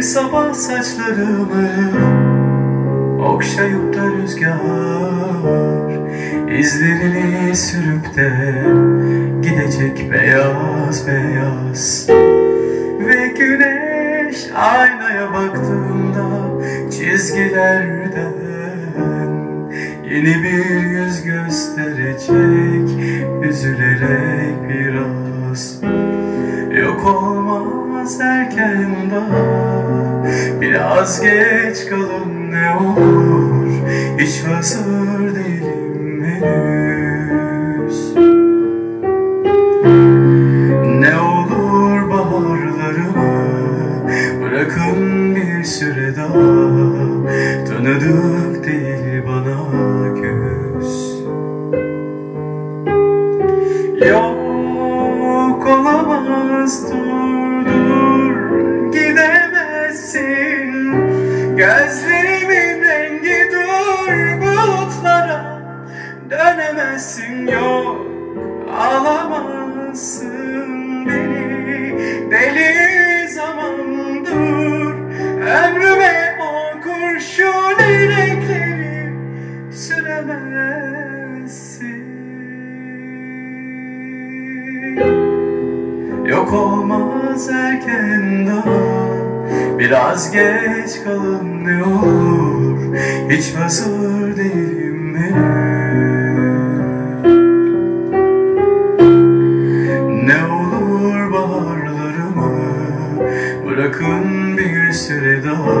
bir sabah saçlarımı okşayıp da rüzgar izlerini sürüp de gidecek beyaz beyaz. Ve güneş aynaya baktığında çizgilerden yeni bir yüz gösterecek, üzülerek biraz. Yok olmaz erken daha, biraz geç kalın ne olur, hiç hazır değilim henüz. Ne olur baharlarımı bırakın bir süre daha, tanıdık değil bana göz. Yok olamaz, dur gidemezsin. Gözlerimin rengi dur, bulutlara dönemezsin. Yok alamazsın beni, deli zaman dur. Ömrüme şu direkleri süremezsin. Yok olmaz erken daha, biraz geç kalın ne olur, hiç hazır değilim henüz. Ne olur baharlarımı bırakın bir süre daha,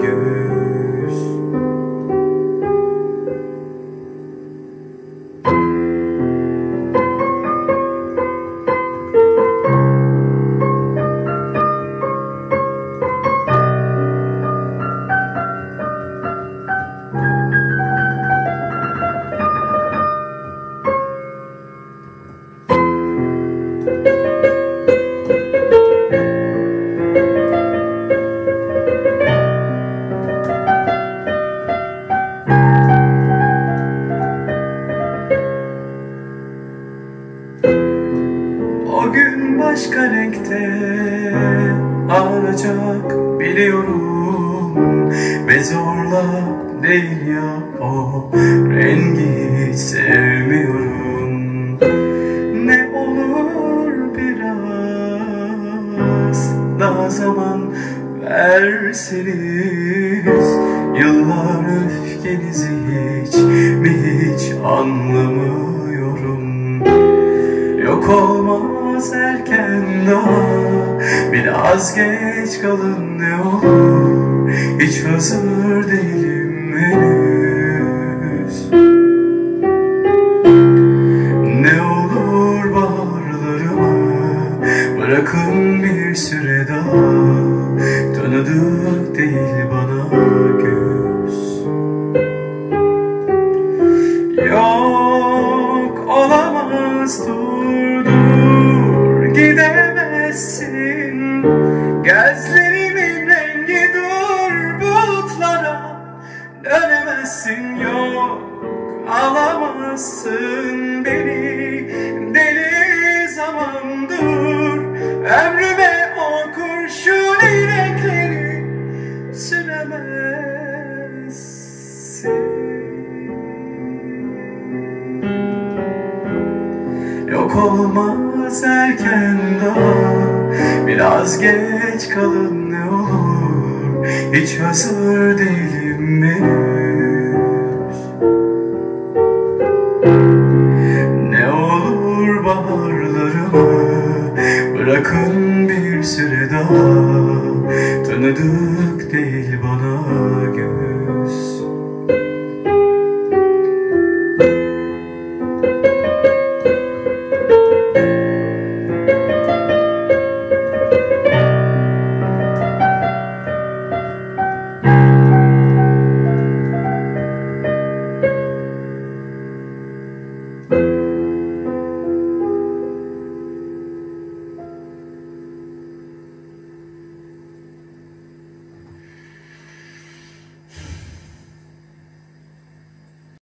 göz. O gün başka renkte ağlayacak biliyorum, ve zorla değil ya o rengi hiç sevmiyorum. Ne olur biraz daha zaman verseniz, yıllar öfkenizi hiç mi hiç anlamıyorum. Yok olmaz erken daha, biraz geç kalın ne olur, hiç hazır değilim henüz. Ne olur baharlarımı bırakın bir süre daha, tanıdık değil bana göz. Yok olamaz durdur, gidemezsin. Gözlerimin rengi dur, bulutlara dönemezsin. Yok alamazsın beni, deli zaman dur. Ömrüme o kurşun iğnekleri süremezsin. Yok olmaz erken daha, biraz geç kalın ne olur, hiç hazır değilim henüz. Ne olur baharlarımı bırakın bir süre daha, tanıdık değil bana göz.